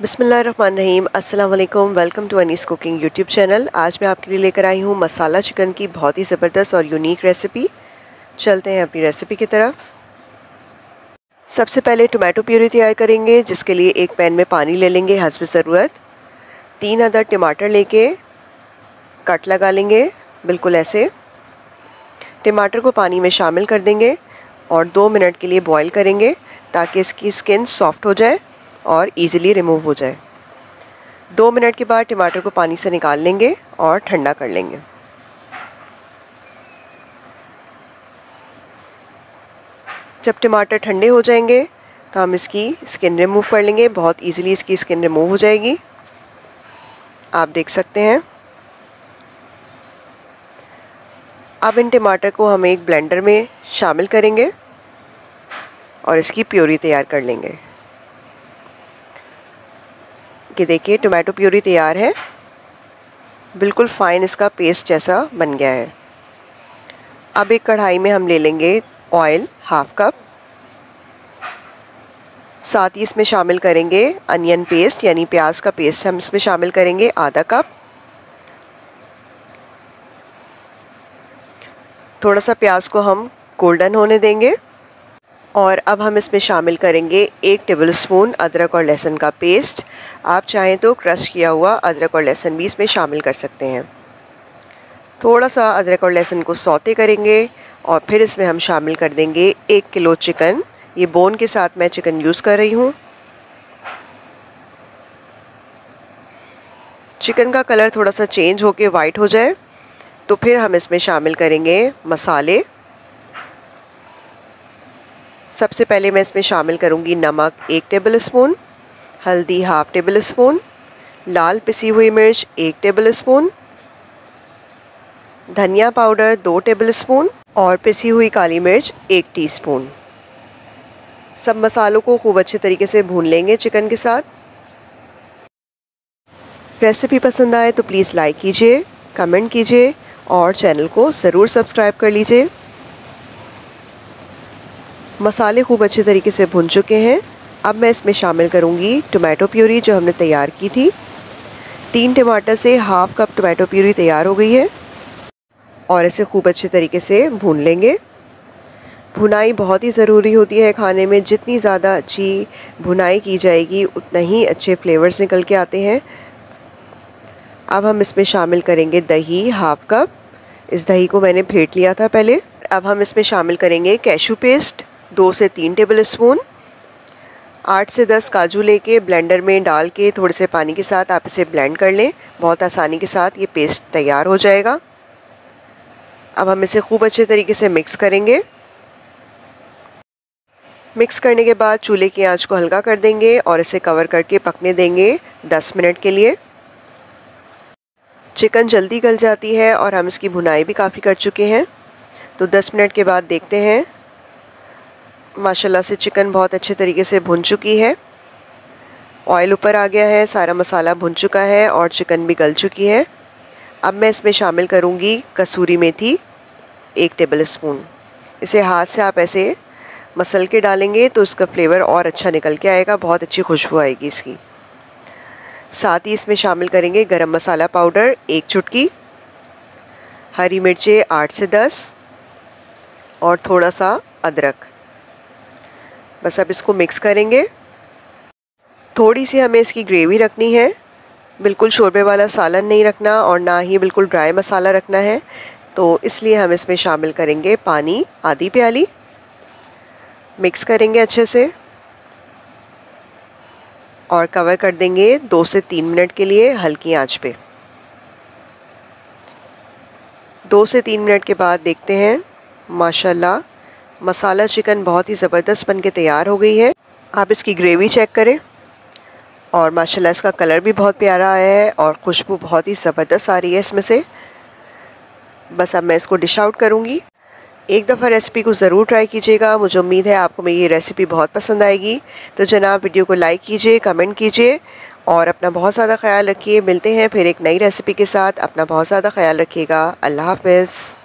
बिस्मिल्लाहिर्रहमानिर्रहीम, अस्सलाम वालेकुम। Welcome to Anees cooking YouTube channel. आज मैं आपके लिए लेकर आई हूँ मसाला चिकन की बहुत ही ज़बरदस्त और यूनिक रेसिपी। चलते हैं अपनी रेसिपी की तरफ। सबसे पहले टोमेटो प्यूरी तैयार करेंगे, जिसके लिए एक पैन में पानी ले लेंगे हस्ब ज़रूरत। 3 अदद टमाटर लेके कट लगा लेंगे, बिल्कुल ऐसे। टमाटर को पानी में शामिल कर देंगे और 2 मिनट के लिए बॉयल करेंगे ताकि इसकी स्किन सॉफ्ट हो जाए और इजीली रिमूव हो जाए। 2 मिनट के बाद टमाटर को पानी से निकाल लेंगे और ठंडा कर लेंगे। जब टमाटर ठंडे हो जाएंगे तो हम इसकी स्किन रिमूव कर लेंगे। बहुत इजीली इसकी स्किन रिमूव हो जाएगी, आप देख सकते हैं। अब इन टमाटर को हम एक ब्लेंडर में शामिल करेंगे और इसकी प्यूरी तैयार कर लेंगे। ये देखिए, टोमेटो प्यूरी तैयार है, बिल्कुल फ़ाइन इसका पेस्ट जैसा बन गया है। अब एक कढ़ाई में हम ले लेंगे ऑयल, 1/2 कप। साथ ही इसमें शामिल करेंगे अनियन पेस्ट, यानी प्याज का पेस्ट हम इसमें शामिल करेंगे, 1/2 कप। थोड़ा सा प्याज को हम गोल्डन होने देंगे। और अब हम इसमें शामिल करेंगे 1 टेबलस्पून अदरक और लहसुन का पेस्ट। आप चाहें तो क्रश किया हुआ अदरक और लहसुन भी इसमें शामिल कर सकते हैं। थोड़ा सा अदरक और लहसुन को सौते करेंगे और फिर इसमें हम शामिल कर देंगे 1 किलो चिकन। ये बोन के साथ मैं चिकन यूज़ कर रही हूँ। चिकन का कलर थोड़ा सा चेंज होके वाइट हो जाए तो फिर हम इसमें शामिल करेंगे मसाले। सबसे पहले मैं इसमें शामिल करूंगी नमक, 1 टेबलस्पून, हल्दी, 1/2 टेबलस्पून, लाल पिसी हुई मिर्च, 1 टेबलस्पून, धनिया पाउडर, 2 टेबलस्पून और पिसी हुई काली मिर्च, 1 टीस्पून। सब मसालों को खूब अच्छे तरीके से भून लेंगे चिकन के साथ। रेसिपी पसंद आए तो प्लीज़ लाइक कीजिए, कमेंट कीजिए और चैनल को ज़रूर सब्सक्राइब कर लीजिए। मसाले खूब अच्छे तरीके से भुन चुके हैं। अब मैं इसमें शामिल करूंगी टोमेटो प्यूरी जो हमने तैयार की थी। 3 टमाटर से 1/2 कप टोमेटो प्यूरी तैयार हो गई है और इसे खूब अच्छे तरीके से भून लेंगे। भुनाई बहुत ही ज़रूरी होती है खाने में। जितनी ज़्यादा अच्छी भुनाई की जाएगी उतना ही अच्छे फ्लेवर्स निकल के आते हैं। अब हम इसमें शामिल करेंगे दही, 1/2 कप। इस दही को मैंने फेंट लिया था पहले। अब हम इसमें शामिल करेंगे कैशू पेस्ट, 2 से 3 टेबलस्पून। 8 से 10 काजू लेके ब्लेंडर में डाल के थोड़े से पानी के साथ आप इसे ब्लेंड कर लें। बहुत आसानी के साथ ये पेस्ट तैयार हो जाएगा। अब हम इसे खूब अच्छे तरीके से मिक्स करेंगे। मिक्स करने के बाद चूल्हे की आंच को हल्का कर देंगे और इसे कवर करके पकने देंगे 10 मिनट के लिए। चिकन जल्दी गल जाती है और हम इसकी भुनाई भी काफ़ी कर चुके हैं, तो 10 मिनट के बाद देखते हैं। माशाल्लाह से चिकन बहुत अच्छे तरीके से भुन चुकी है। ऑयल ऊपर आ गया है, सारा मसाला भुन चुका है और चिकन भी गल चुकी है। अब मैं इसमें शामिल करूंगी कसूरी मेथी, 1 टेबलस्पून। इसे हाथ से आप ऐसे मसल के डालेंगे तो इसका फ्लेवर और अच्छा निकल के आएगा, बहुत अच्छी खुशबू आएगी इसकी। साथ ही इसमें शामिल करेंगे गरम मसाला पाउडर, 1 चुटकी, हरी मिर्चें 8 से 10 और थोड़ा सा अदरक। बस अब इसको मिक्स करेंगे। थोड़ी सी हमें इसकी ग्रेवी रखनी है, बिल्कुल शोरबे वाला सालन नहीं रखना और ना ही बिल्कुल ड्राई मसाला रखना है, तो इसलिए हम इसमें शामिल करेंगे पानी, 1/2 प्याली। मिक्स करेंगे अच्छे से और कवर कर देंगे 2 से 3 मिनट के लिए हल्की आंच पे। 2 से 3 मिनट के बाद देखते हैं। माशाल्लाह, मसाला चिकन बहुत ही ज़बरदस्त बन के तैयार हो गई है। आप इसकी ग्रेवी चेक करें और माशाल्लाह इसका कलर भी बहुत प्यारा आया है और खुशबू बहुत ही ज़बरदस्त आ रही है इसमें से। बस अब मैं इसको डिश आउट करूँगी। एक दफ़ा रेसिपी को ज़रूर ट्राई कीजिएगा। मुझे उम्मीद है आपको मेरी ये रेसिपी बहुत पसंद आएगी। तो जनाब, वीडियो को लाइक कीजिए, कमेंट कीजिए और अपना बहुत ज़्यादा ख्याल रखिए। मिलते हैं फिर एक नई रेसिपी के साथ। अपना बहुत ज़्यादा ख्याल रखिएगा। अल्लाह हाफ़िज़।